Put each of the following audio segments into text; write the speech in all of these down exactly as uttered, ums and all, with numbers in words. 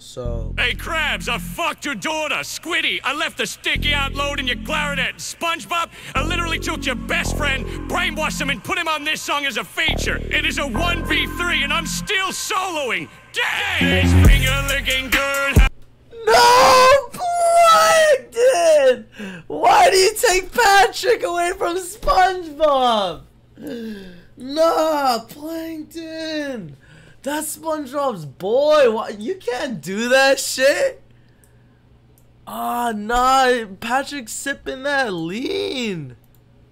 So... Hey, Krabs, I fucked your daughter, Squiddy. I left the sticky out load in your clarinet. SpongeBob, I literally took your best friend, brainwashed him, and put him on this song as a feature. It is a one v three, and I'm still soloing. Dang! His finger looking good. No, Plankton! Why do you take Patrick away from SpongeBob? Nah, Plankton! That's SpongeBob's boy. Why, you can't do that shit. Ah, nah. Patrick's sipping that lean.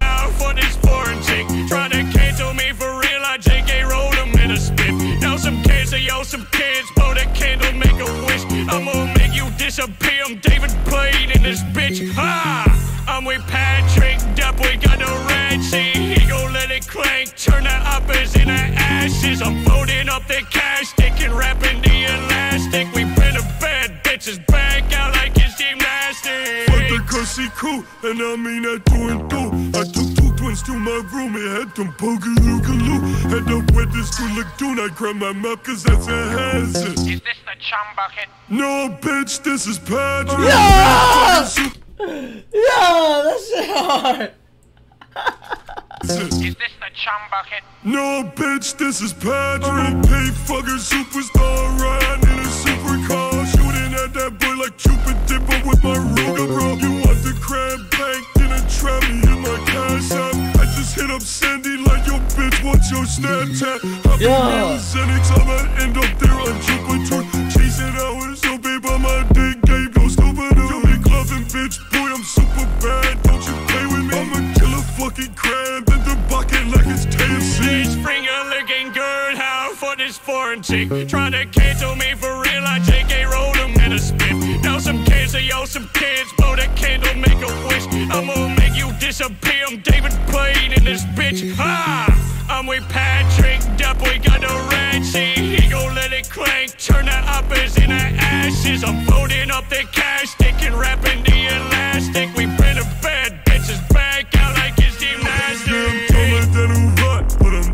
Now for this foreign chick, trying to cancel me for real. I J K rolled him in a spit. Now some kids, yo, some kids blow the candle, make a wish. I'm gonna make you disappear. I'm David Blaine in this bitch. Ah, I'm with Patrick Depp. We got no red seat. He gon' let it clank. Turn the uppers into ashes. I'm folding up the cash. They can wrap in the elastic. We been a bad bitches back out like it's gymnastics. But the cussy cool, and I mean I do and do. I took two twins to my room. It had them boogaloo-galoo. Had up with this to Lagoon. I grabbed my map cause that's a hazard. Is this the chum bucket? No, bitch, this is Patrick. Yeah! Yeah, that's shit hard. Is this the chum bucket? No, bitch, this is Patrick. Pig fucking superstar riding in a supercar, shooting at that boy like Cupid Dipper with my Ruger, bro. You want the crab bank? Didn't trap me in my cash app. I just hit up Sandy like your bitch. What's your Snapchat? I've been realizing anytime I end up there on Jupiter, chasing hours. So babe, on my dick game, no stupid. You be clubbing, bitch. Boy, I'm super bad. Don't you play with me? I'm a killer fucking crab. Like it's K F C. Springer looking good, how for this foreign chick, trying to cancel me for real. I J K rolled him in a spit. Now some kids, yo, some kids blow the candle, make a wish. I'm gonna make you disappear. I'm David Blaine in this bitch. Ah, I'm with Patrick Depp. We got no ratchet. He gon' let it clank. Turn the uppers into ashes. I'm loading up the cash. They can wrap in the elastic. We been a bad bitches back out like it's gymnastics.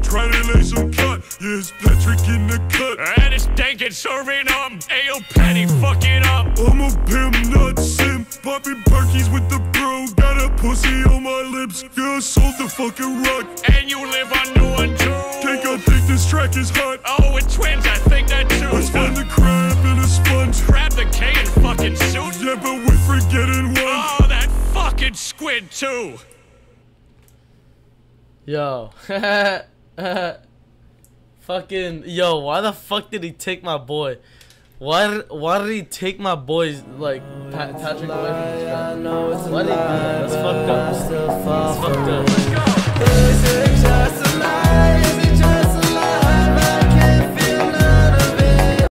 Trying to lay some cut, yes, Patrick in the cut. And it's dankin' serving up, ale patty fucking up. I'm a pimp, not simp, poppin' perkies with the bro. Got a pussy on my lips, yeah, I sold the fucking rock. And you live on new one too. Think I think this track is hot. Oh, with twins, I think that too. Let's find the crab and a sponge. Grab the K and fucking suit. Yeah, but we're forgetting one. Oh, that fucking squid too. Yo. Fucking yo, why the fuck did he take my boy? Why why did he take my boys like Pat Patrick away from his friend? Why did he do that? That's fucked up. That's fucked up.